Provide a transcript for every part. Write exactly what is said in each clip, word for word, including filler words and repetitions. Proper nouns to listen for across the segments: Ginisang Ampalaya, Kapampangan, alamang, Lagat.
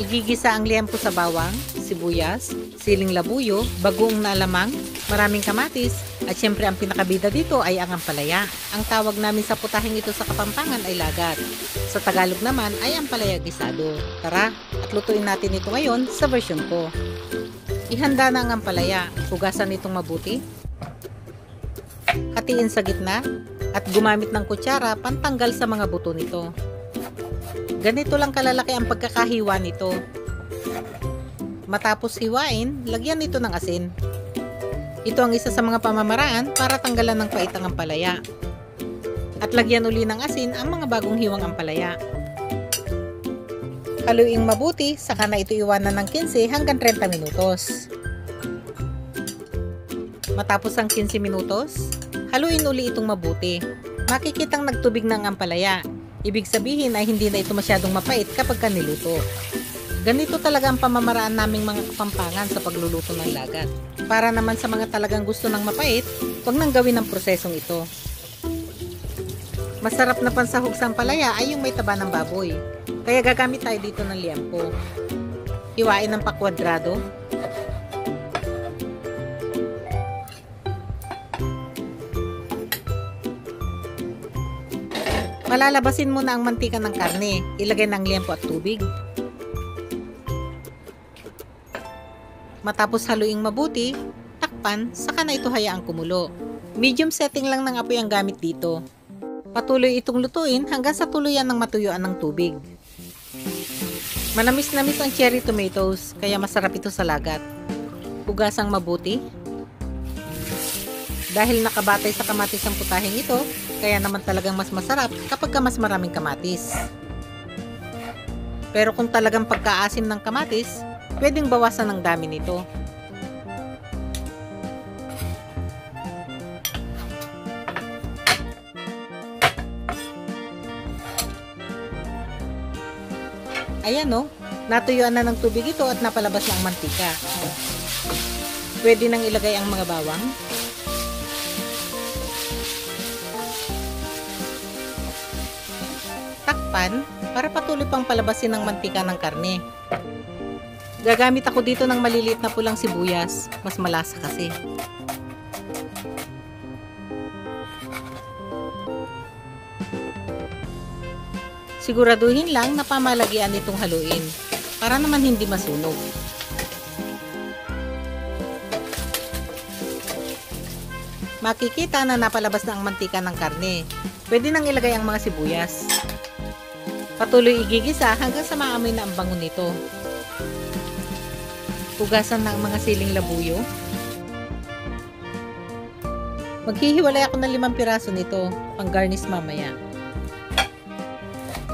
Igigisa ang liempo sa bawang, sibuyas, siling labuyo, bagoong na alamang, maraming kamatis, at syempre ang pinakabida dito ay ang ampalaya. Ang tawag namin sa putahing ito sa Kapampangan ay lagat. Sa Tagalog naman ay ampalaya gisado. Tara, at lutuin natin ito ngayon sa version ko. Ihanda na ang ampalaya, hugasan itong mabuti, hatiin sa gitna, at gumamit ng kutsara pantanggal sa mga buto nito. Ganito lang kalalaki ang pagkakahiwa nito. Matapos hiwain, lagyan nito ng asin. Ito ang isa sa mga pamamaraan para tanggalan ng pait ang ampalaya. At lagyan uli ng asin ang mga bagong hiwang ampalaya. Haluing mabuti, saka na ito iwanan ng labinlima hanggang trenta minutos. Matapos ang labinlima minutos, haluin uli itong mabuti. Makikitang nagtubig na ang ampalaya. Ibig sabihin ay hindi na ito masyadong mapait kapag kaniluto. Ganito talaga ang pamamaraan naming mga Kapampangan sa pagluluto ng lagat. Para naman sa mga talagang gusto ng mapait, huwag nang gawin ang prosesong ito. Masarap na pansahog sa ampalaya ay yung may taba ng baboy. Kaya gagamit tayo dito ng liempo. Hiwain ng pakwadrado. Malalabasin muna ang mantika ng karne. Ilagay ng liempo at tubig. Matapos haluing mabuti, takpan, saka na ito hayaang kumulo. Medium setting lang ng apoy ang gamit dito. Patuloy itong lutuin hanggang sa tuluyan ng matuyuan ng tubig. Manamis-namis ang cherry tomatoes, kaya masarap ito sa lagat. Hugasang mabuti. Dahil nakabatay sa kamatis ang putaheng ito, kaya naman talagang mas masarap kapag ka mas maraming kamatis. Pero kung talagang pagkaasim ng kamatis, pwedeng bawasan ang dami nito. Ayan o, natuyuan na ng tubig ito at napalabas na ang mantika. Pwede nang ilagay ang mga bawang. Takpan para patuloy pang palabasin ang mantika ng karne. Gagamit ako dito ng maliliit na pulang sibuyas. Mas malasa kasi. Siguraduhin lang na pamalagyan itong haluin para naman hindi masunog. Makikita na napalabas na ang mantika ng karne. Pwede nang ilagay ang mga sibuyas. Patuloy igigisa hanggang sa maamoy na ang bango nito. Hugasan ng mga siling labuyo. Maghihiwalay ako ng limang piraso nito, pang-garnish mamaya.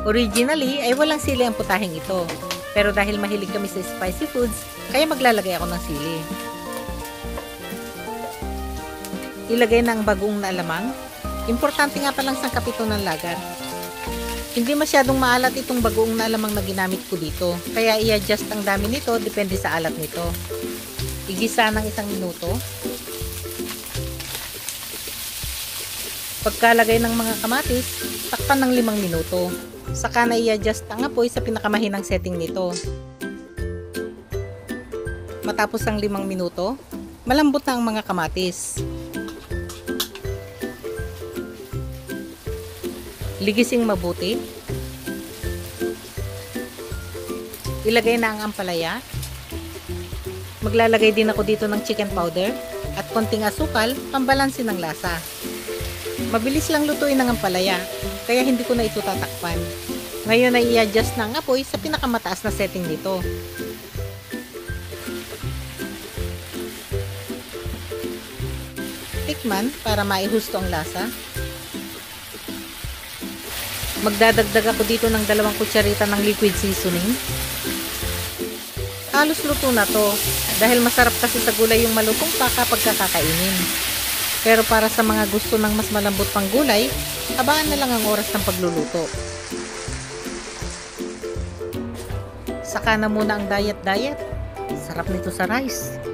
Originally ay walang sili ang putaheng ito, pero dahil mahilig kami sa spicy foods, kaya maglalagay ako ng sili. Ilagay ng bagong na alamang. Importante nga palang sangkap ito ng lagat. Hindi masyadong maalat itong bagoong na alamang na ginamit ko dito, kaya i-adjust ang dami nito depende sa alat nito. Igisa ng isang minuto. Pagkalagay ng mga kamatis, takpan ng limang minuto. Saka na i-adjust ang apoy sa pinakamahinang setting nito. Matapos ang limang minuto, malambot na ang mga kamatis. Ligising mabuti. Ilagay na ang ampalaya. Maglalagay din ako dito ng chicken powder at konting asukal, pambalansin ng lasa. Mabilis lang lutuin ang ampalaya, kaya hindi ko na ito tatakpan. Ngayon ay i-adjust na ang apoy sa pinakamataas na setting nito. Tikman para maihusto ang lasa. Magdadagdag ako dito ng dalawang kutsarita ng liquid seasoning. Halos luto na to dahil masarap kasi sa gulay yung malutong pa kapag kakainin. Pero para sa mga gusto ng mas malambot pang gulay, habaan na lang ang oras ng pagluluto. Saka na muna ang diet-diet. Sarap nito sa rice.